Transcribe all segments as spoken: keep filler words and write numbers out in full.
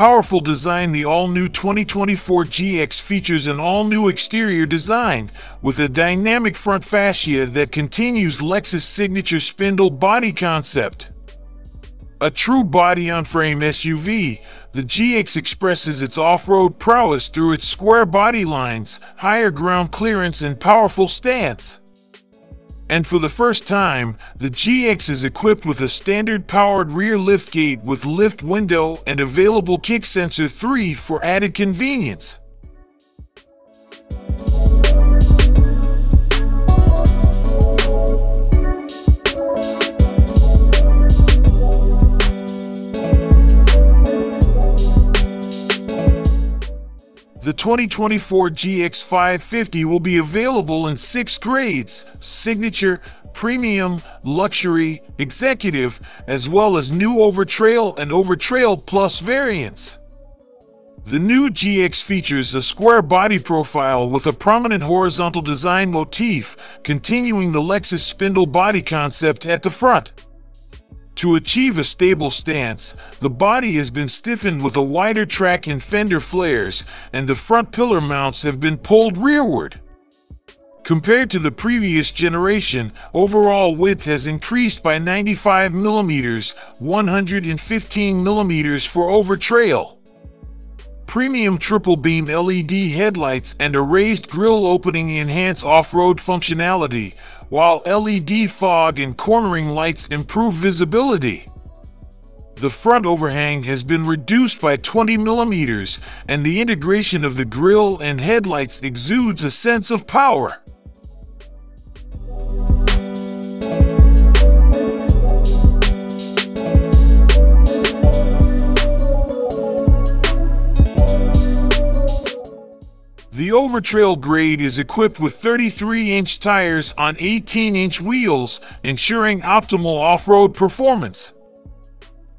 powerful design, the all-new twenty twenty-four G X features an all-new exterior design with a dynamic front fascia that continues Lexus' signature spindle body concept. A true body-on-frame S U V, the G X expresses its off-road prowess through its square body lines, higher ground clearance, and powerful stance. And for the first time, the G X is equipped with a standard powered rear liftgate with lift window and available kick sensor three for added convenience. The twenty twenty-four G X five fifty will be available in six grades: Signature, Premium, Luxury, Executive, as well as new Overtrail and Overtrail Plus variants. The new G X features a square body profile with a prominent horizontal design motif, continuing the Lexus spindle body concept at the front. To achieve a stable stance, the body has been stiffened with a wider track and fender flares, and the front pillar mounts have been pulled rearward. Compared to the previous generation, overall width has increased by ninety-five millimeters, one hundred fifteen millimeters for Overtrail. Premium triple beam L E D headlights and a raised grille opening enhance off-road functionality, while L E D fog and cornering lights improve visibility. The front overhang has been reduced by twenty millimeters, and the integration of the grille and headlights exudes a sense of power. The Overtrail grade is equipped with thirty-three inch tires on eighteen inch wheels, ensuring optimal off-road performance.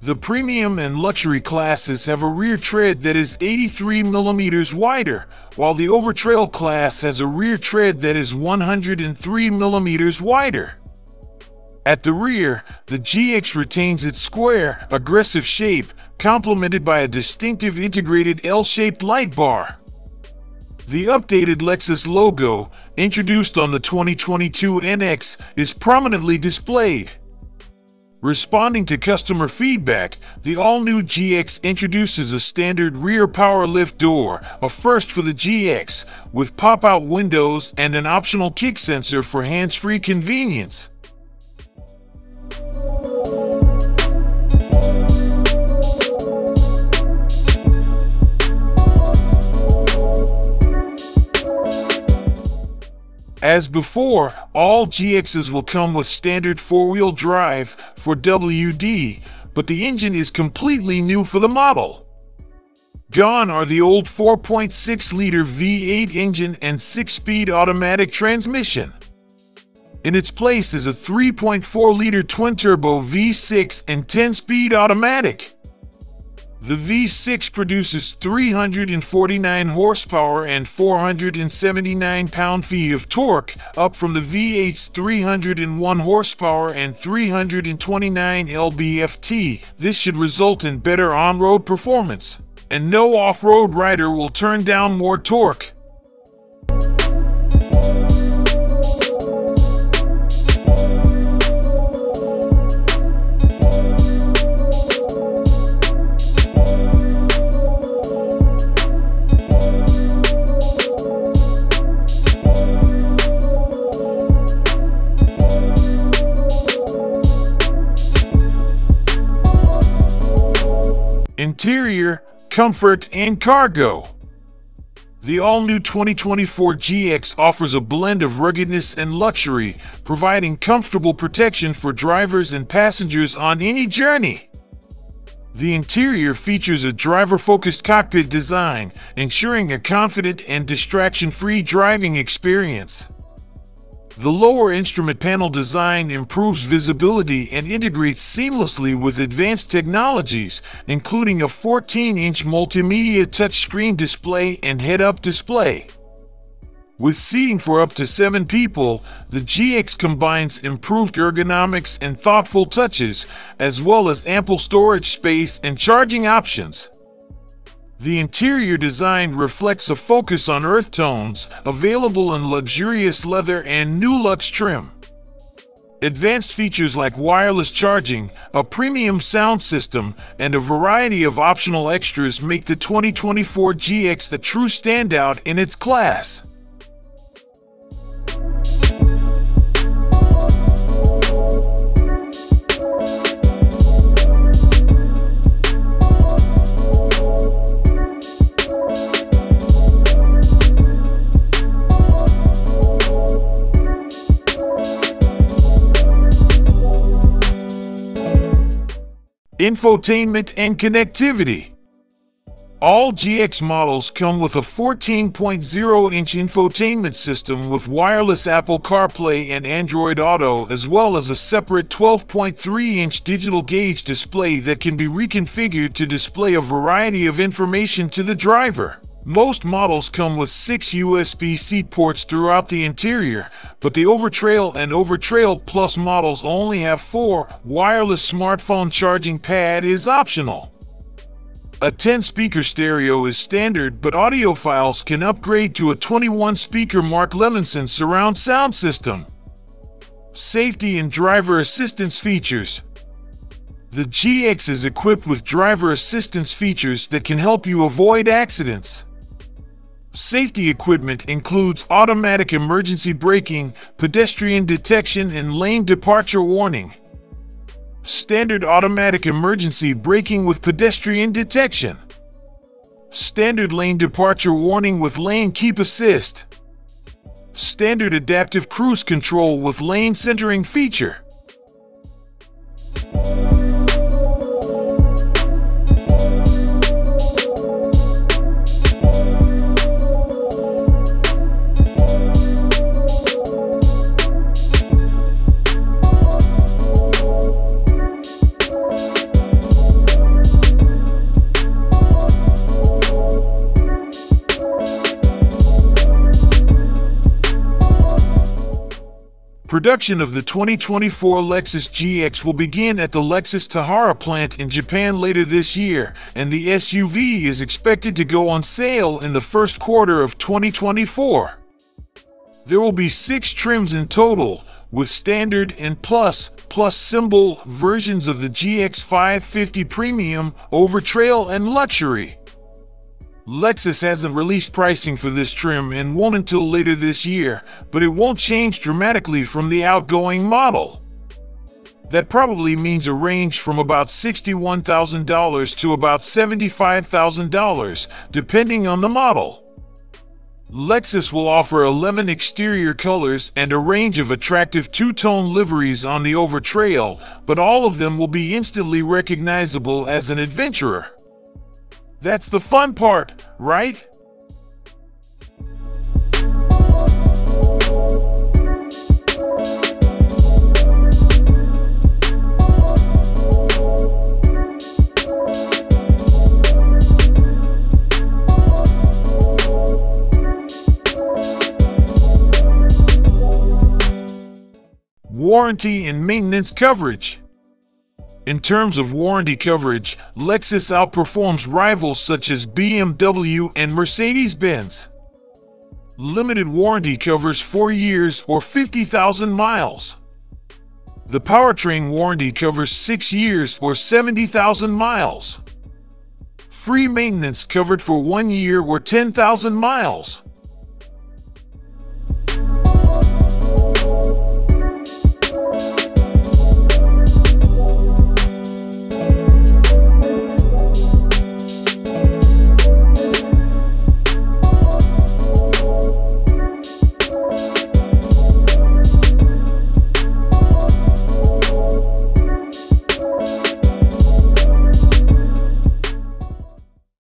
The Premium and Luxury classes have a rear tread that is eighty-three millimeters wider, while the Overtrail class has a rear tread that is one hundred three millimeters wider. At the rear, the G X retains its square, aggressive shape, complemented by a distinctive integrated L-shaped light bar. The updated Lexus logo, introduced on the twenty twenty-two N X, is prominently displayed. Responding to customer feedback, the all-new G X introduces a standard rear power lift door, a first for the G X, with pop-out windows and an optional kick sensor for hands-free convenience. As before, all G Xs will come with standard four-wheel drive for W D, but the engine is completely new for the model. Gone are the old four point six liter V eight engine and six-speed automatic transmission. In its place is a three point four liter twin-turbo V six and ten-speed automatic. The V six produces three hundred forty-nine horsepower and four hundred seventy-nine pound-feet of torque, up from the V eight's three hundred one horsepower and three hundred twenty-nine pound-feet. This should result in better on-road performance, and no off-road rider will turn down more torque. Interior, comfort, and cargo. The all-new twenty twenty-four G X offers a blend of ruggedness and luxury, providing comfortable protection for drivers and passengers on any journey. The interior features a driver-focused cockpit design, ensuring a confident and distraction-free driving experience. The lower instrument panel design improves visibility and integrates seamlessly with advanced technologies, including a fourteen inch multimedia touchscreen display and head-up display. With seating for up to seven people, the G X combines improved ergonomics and thoughtful touches, as well as ample storage space and charging options. The interior design reflects a focus on earth tones, available in luxurious leather and Nulux trim. Advanced features like wireless charging, a premium sound system, and a variety of optional extras make the twenty twenty-four G X the true standout in its class. Infotainment and connectivity. All G X models come with a fourteen point zero inch infotainment system with wireless Apple CarPlay and Android Auto, as well as a separate twelve point three inch digital gauge display that can be reconfigured to display a variety of information to the driver. Most models come with six U S B C ports throughout the interior, but the Overtrail and Overtrail Plus models only have four. Wireless smartphone charging pad is optional. A ten-speaker stereo is standard, but audiophiles can upgrade to a twenty-one-speaker Mark Levinson surround sound system. Safety and driver assistance features. The G X is equipped with driver assistance features that can help you avoid accidents. Safety equipment includes automatic emergency braking, pedestrian detection, and lane departure warning. Standard automatic emergency braking with pedestrian detection. Standard lane departure warning with lane keep assist. Standard adaptive cruise control with lane centering feature. Production of the twenty twenty-four Lexus G X will begin at the Lexus Tahara plant in Japan later this year, and the S U V is expected to go on sale in the first quarter of twenty twenty-four. There will be six trims in total, with standard and plus, plus symbol versions of the G X five fifty Premium, Overtrail, and Luxury. Lexus hasn't released pricing for this trim and won't until later this year, but it won't change dramatically from the outgoing model. That probably means a range from about sixty-one thousand dollars to about seventy-five thousand dollars, depending on the model. Lexus will offer eleven exterior colors and a range of attractive two-tone liveries on the Overtrail, but all of them will be instantly recognizable as an adventurer. That's the fun part, right? Warranty and maintenance coverage. In terms of warranty coverage, Lexus outperforms rivals such as B M W and Mercedes-Benz. Limited warranty covers four years or fifty thousand miles. The powertrain warranty covers six years or seventy thousand miles. Free maintenance covered for one year or ten thousand miles.